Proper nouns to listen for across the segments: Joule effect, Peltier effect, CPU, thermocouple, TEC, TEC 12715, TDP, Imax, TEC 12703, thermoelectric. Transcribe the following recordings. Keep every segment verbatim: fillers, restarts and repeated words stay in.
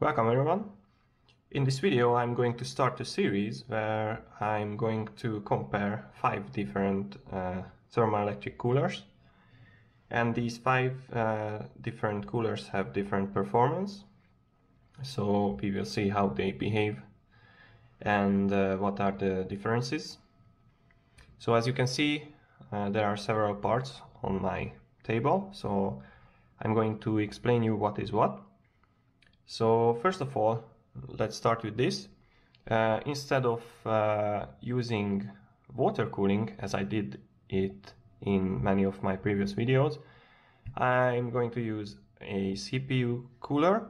Welcome everyone. In this video I'm going to start a series where I'm going to compare five different uh, thermoelectric coolers, and these five uh, different coolers have different performance, so we will see how they behave and uh, what are the differences. So as you can see, uh, there are several parts on my table, so I'm going to explain you what is what. So first of all, let's start with this. Uh, instead of uh, using water cooling, as I did it in many of my previous videos, I'm going to use a C P U cooler,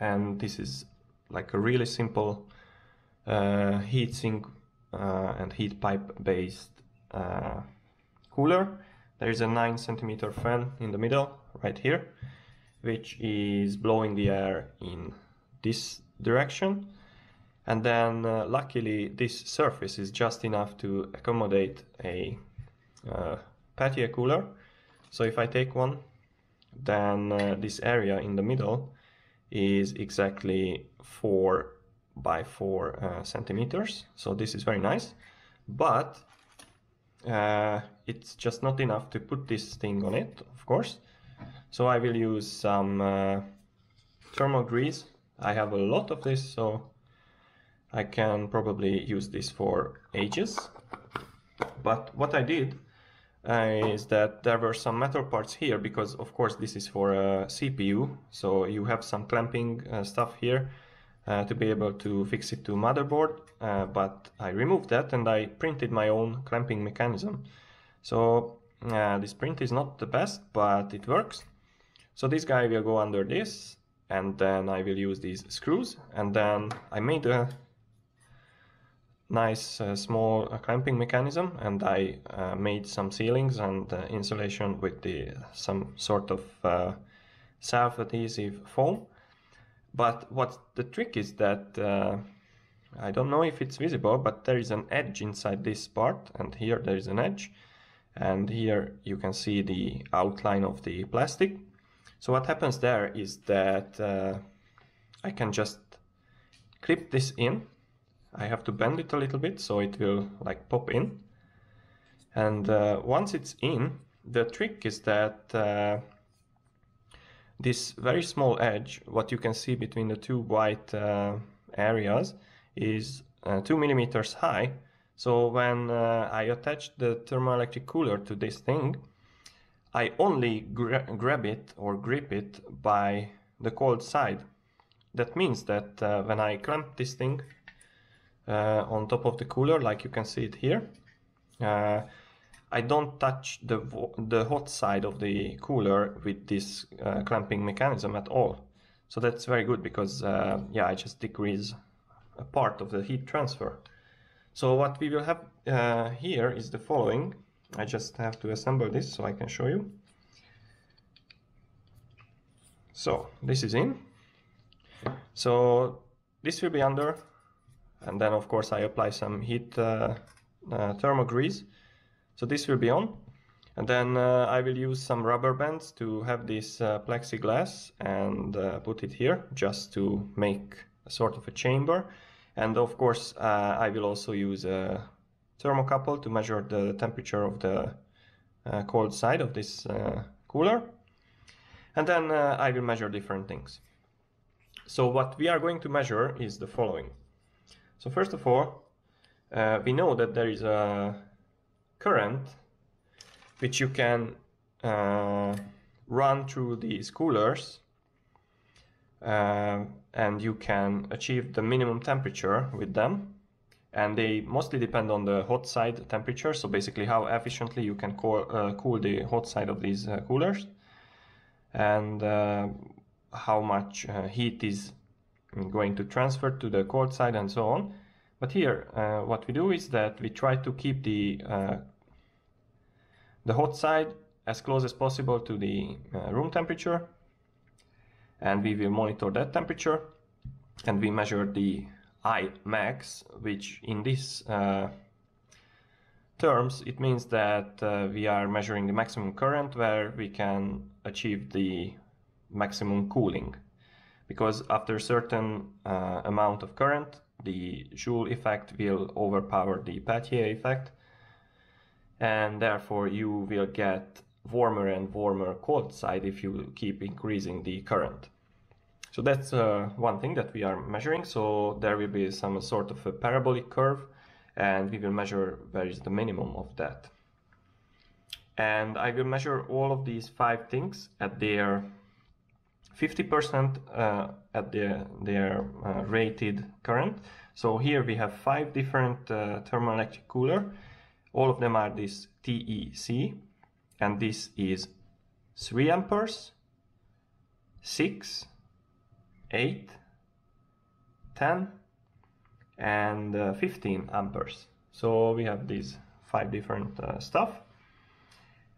and this is like a really simple uh, heat sink uh, and heat pipe based uh, cooler. There is a nine centimeter fan in the middle right here, which is blowing the air in this direction, and then uh, luckily this surface is just enough to accommodate a uh, Peltier cooler. So if I take one, then uh, this area in the middle is exactly four by four uh, centimeters, so this is very nice, but uh, it's just not enough to put this thing on it, of course. So I will use some uh, thermal grease. I have a lot of this, so I can probably use this for ages. But what I did uh, is that there were some metal parts here, because of course this is for a C P U, so you have some clamping uh, stuff here uh, to be able to fix it to motherboard, uh, but I removed that and I printed my own clamping mechanism. So uh, this print is not the best, but it works. So this guy will go under this, and then I will use these screws, and then I made a nice uh, small uh, clamping mechanism, and I uh, made some ceilings and uh, insulation with the some sort of uh, self-adhesive foam. But what the trick is that uh, I don't know if it's visible, but there is an edge inside this part, and here there is an edge, and here you can see the outline of the plastic. So what happens there is that uh, I can just clip this in. I have to bend it a little bit so it will like pop in, and uh, once it's in, the trick is that uh, this very small edge, what you can see between the two white uh, areas, is uh, two millimeters high. So when uh, I attach the thermoelectric cooler to this thing, I only gra grab it or grip it by the cold side. That means that uh, when I clamp this thing uh, on top of the cooler, like you can see it here, uh, I don't touch the, the hot side of the cooler with this uh, clamping mechanism at all. So that's very good, because uh, yeah, I just decrease a part of the heat transfer. So what we will have uh, here is the following. I just have to assemble this so I can show you. So this is in, so this will be under, and then of course I apply some heat uh, uh, thermal grease, so this will be on, and then uh, I will use some rubber bands to have this uh, plexiglass and uh, put it here just to make a sort of a chamber. And of course uh, I will also use a thermocouple to measure the temperature of the uh, cold side of this uh, cooler, and then uh, I will measure different things. So what we are going to measure is the following. So first of all, uh, we know that there is a current which you can uh, run through these coolers, uh, and you can achieve the minimum temperature with them. And they mostly depend on the hot side temperature, so basically how efficiently you can cool, uh, cool the hot side of these uh, coolers, and uh, how much uh, heat is going to transfer to the cold side, and so on. But here uh, what we do is that we try to keep the uh, the hot side as close as possible to the uh, room temperature, and we will monitor that temperature, and we measure the I max, which in these uh, terms it means that uh, we are measuring the maximum current where we can achieve the maximum cooling. because after a certain uh, amount of current, the Joule effect will overpower the Peltier effect, and therefore you will get warmer and warmer cold side if you keep increasing the current. So that's uh, one thing that we are measuring. So there will be some sort of a parabolic curve, and we will measure where is the minimum of that. And I will measure all of these five things at their fifty percent uh, at their, their uh, rated current. So here we have five different uh, thermoelectric cooler. All of them are this T E C, and this is three amperes, six, eight, ten, and uh, fifteen amperes. So we have these five different uh, stuff,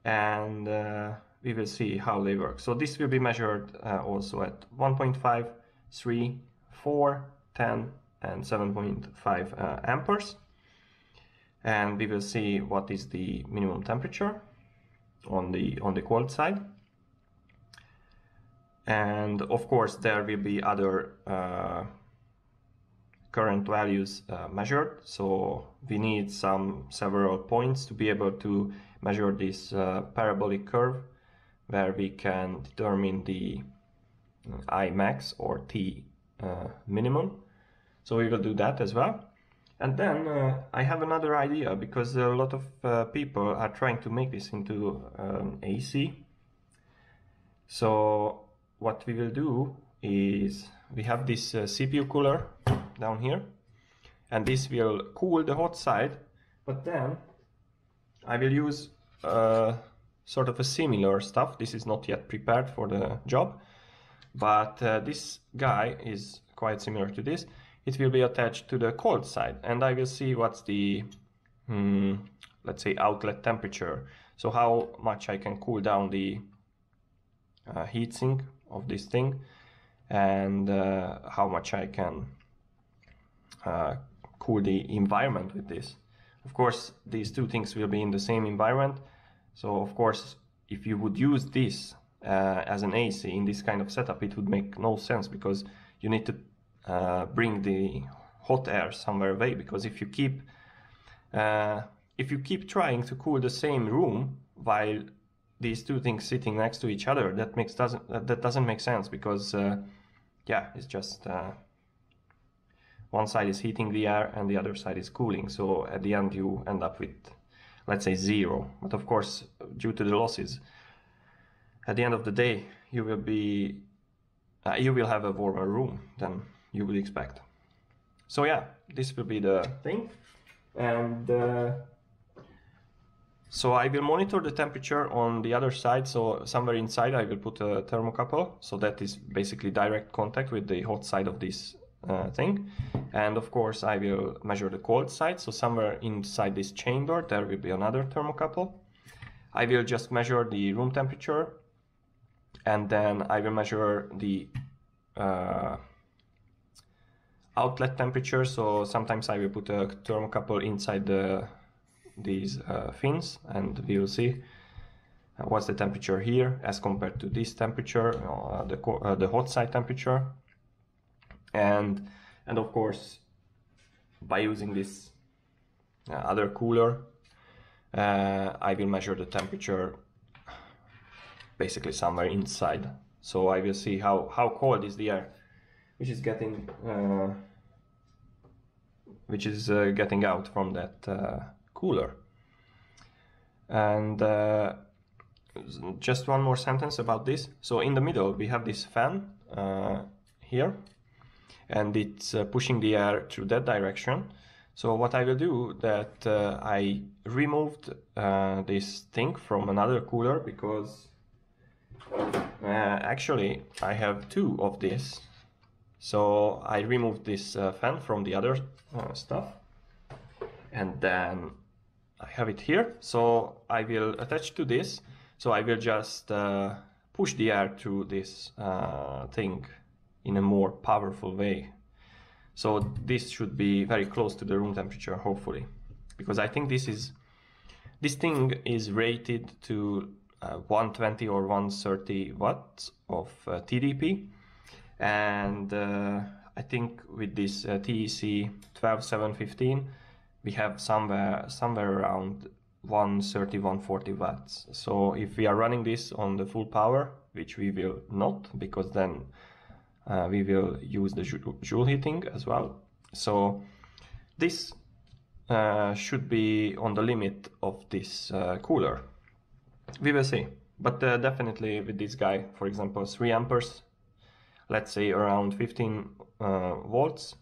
and uh, we will see how they work. So this will be measured uh, also at one point five, three, four, ten, and seven point five uh, amperes. And we will see what is the minimum temperature on the on the cold side. And of course there will be other uh, current values uh, measured, so we need some several points to be able to measure this uh, parabolic curve, where we can determine the I max or T uh, minimum. So we will do that as well. And then uh, I have another idea, because a lot of uh, people are trying to make this into um, A C. So what we will do is, we have this uh, C P U cooler down here, and this will cool the hot side, but then I will use uh, sort of a similar stuff. This is not yet prepared for the job, but uh, this guy is quite similar to this. It will be attached to the cold side, and I will see what's the, mm, let's say, outlet temperature. So how much I can cool down the uh, heatsink of this thing, and uh, how much I can uh, cool the environment with this. Of course, these two things will be in the same environment. So of course, if you would use this uh, as an A C in this kind of setup, it would make no sense, because you need to Uh, bring the hot air somewhere away, because if you keep uh, if you keep trying to cool the same room while these two things sitting next to each other, that makes doesn't that doesn't make sense, because uh, yeah, it's just uh, one side is heating the air and the other side is cooling, so at the end you end up with, let's say, zero. But of course, due to the losses, at the end of the day you will be uh, you will have a warmer room than you would expect. So yeah, this will be the thing, and uh, so I will monitor the temperature on the other side. So somewhere inside I will put a thermocouple, so that is basically direct contact with the hot side of this uh, thing, and of course I will measure the cold side. So somewhere inside this chamber there will be another thermocouple. I will just measure the room temperature, and then I will measure the uh, outlet temperature. So sometimes I will put a thermocouple inside the these uh, fins, and we will see what's the temperature here as compared to this temperature, uh, the uh, the hot side temperature. And and of course, by using this uh, other cooler, uh, I will measure the temperature basically somewhere inside. So I will see how how cold is the air, which is getting uh, which is uh, getting out from that uh, cooler. And uh, just one more sentence about this. So in the middle we have this fan uh, here, and it's uh, pushing the air through that direction. So what I will do, that uh, I removed uh, this thing from another cooler, because uh, actually I have two of this. So I removed this uh, fan from the other uh, stuff, and then I have it here. So I will attach to this. So I will just uh, push the air through this uh, thing in a more powerful way. So this should be very close to the room temperature, hopefully, because I think this is this thing is rated to uh, one twenty or one thirty watts of uh, T D P. And uh, I think with this uh, T E C one two seven one five, we have somewhere somewhere around one thirty, one forty watts. So if we are running this on the full power, which we will not, because then uh, we will use the Joule heating as well. So this uh, should be on the limit of this uh, cooler. We will see. But uh, definitely with this guy, for example, three amperes, let's say around fifteen uh, volts,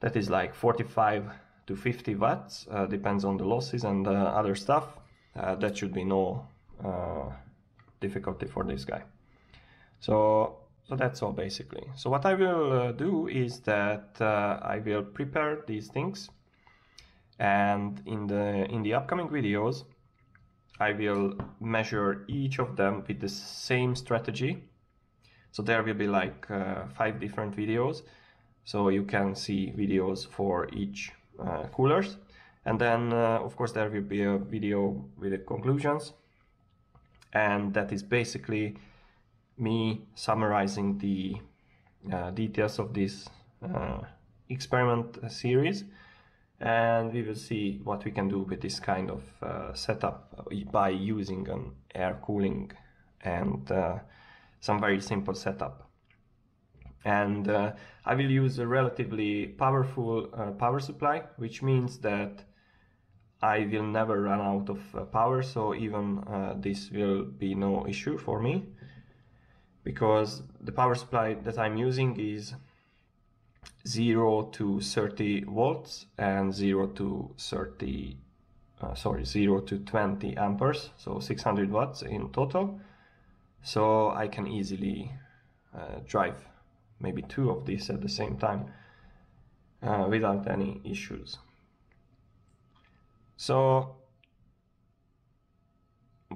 that is like forty-five to fifty watts, uh, depends on the losses and uh, other stuff. Uh, that should be no uh, difficulty for this guy. So, so that's all basically. So what I will uh, do is that uh, I will prepare these things, and in the in the upcoming videos I will measure each of them with the same strategy. So there will be like uh, five different videos, so you can see videos for each uh, coolers, and then uh, of course there will be a video with the conclusions, and that is basically me summarizing the uh, details of this uh, experiment series, and we will see what we can do with this kind of uh, setup by using an air cooling and uh, some very simple setup. And uh, I will use a relatively powerful uh, power supply, which means that I will never run out of uh, power, so even uh, this will be no issue for me, because the power supply that I'm using is zero to thirty volts and zero to thirty uh, sorry zero to twenty amperes, so six hundred watts in total. So I can easily uh, drive maybe two of these at the same time uh, without any issues. So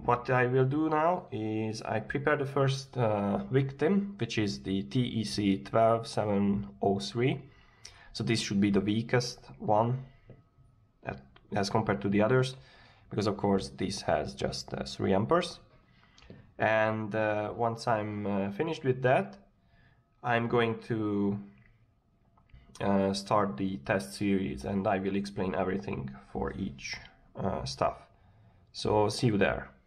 what I will do now is I prepare the first uh, victim, which is the T E C one two seven zero three. So this should be the weakest one at, as compared to the others, because of course this has just uh, three amperes. And uh, once I'm uh, finished with that, I'm going to uh, start the test series, and I will explain everything for each uh, stuff. So see you there.